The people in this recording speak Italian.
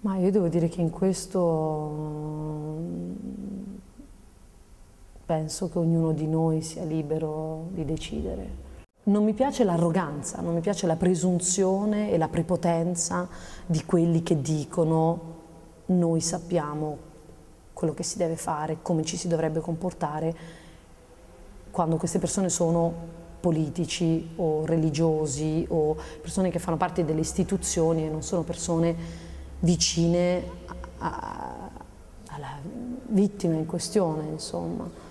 Ma io devo dire che in questo penso che ognuno di noi sia libero di decidere. Non mi piace l'arroganza, non mi piace la presunzione e la prepotenza di quelli che dicono noi sappiamo quello che si deve fare, come ci si dovrebbe comportare, quando queste persone sono politici o religiosi o persone che fanno parte delle istituzioni e non sono persone vicine alla vittima in questione, insomma.